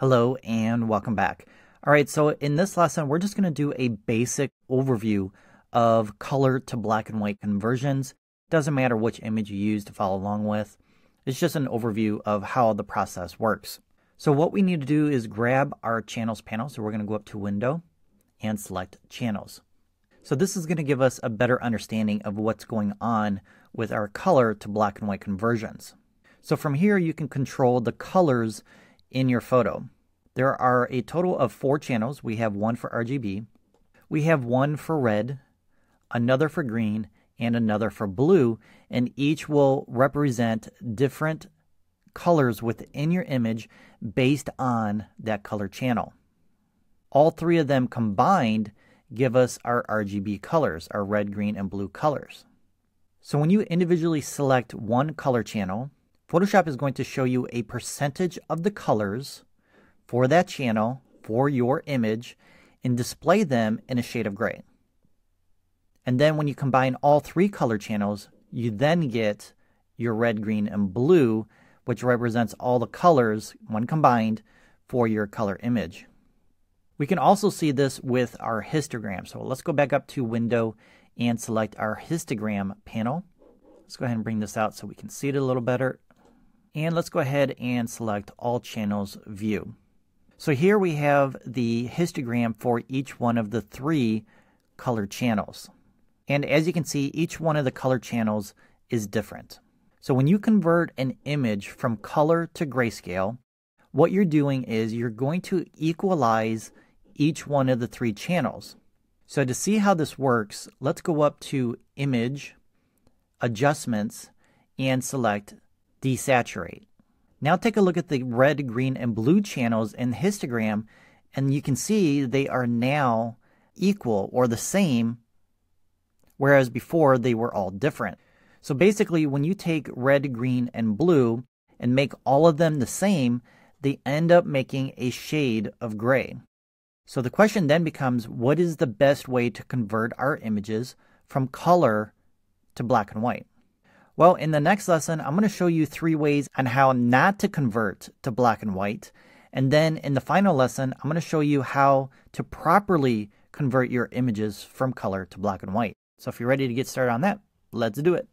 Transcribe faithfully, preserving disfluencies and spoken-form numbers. Hello and welcome back. All right, so in this lesson, we're just gonna do a basic overview of color to black and white conversions. Doesn't matter which image you use to follow along with. It's just an overview of how the process works. So what we need to do is grab our Channels panel. So we're gonna go up to Window and select Channels. So this is gonna give us a better understanding of what's going on with our color to black and white conversions. So from here, you can control the colors in your photo. There are a total of four channels. We have one for R G B, we have one for red, another for green, and another for blue, and each will represent different colors within your image based on that color channel. All three of them combined give us our R G B colors, our red, green, and blue colors. So when you individually select one color channel, Photoshop is going to show you a percentage of the colors for that channel, for your image, and display them in a shade of gray. And then when you combine all three color channels, you then get your red, green, and blue, which represents all the colors when combined for your color image. We can also see this with our histogram. So let's go back up to Window and select our histogram panel. Let's go ahead and bring this out so we can see it a little better. And let's go ahead and select All Channels View. So here we have the histogram for each one of the three color channels. And as you can see, each one of the color channels is different. So when you convert an image from color to grayscale, what you're doing is you're going to equalize each one of the three channels. So to see how this works, let's go up to Image, Adjustments, and select Desaturate. Now take a look at the red, green, and blue channels in the histogram, and you can see they are now equal or the same, whereas before they were all different. So basically, when you take red, green, and blue and make all of them the same, they end up making a shade of gray. So the question then becomes, what is the best way to convert our images from color to black and white? Well, in the next lesson, I'm going to show you three ways on how not to convert to black and white. And then in the final lesson, I'm going to show you how to properly convert your images from color to black and white. So if you're ready to get started on that, let's do it.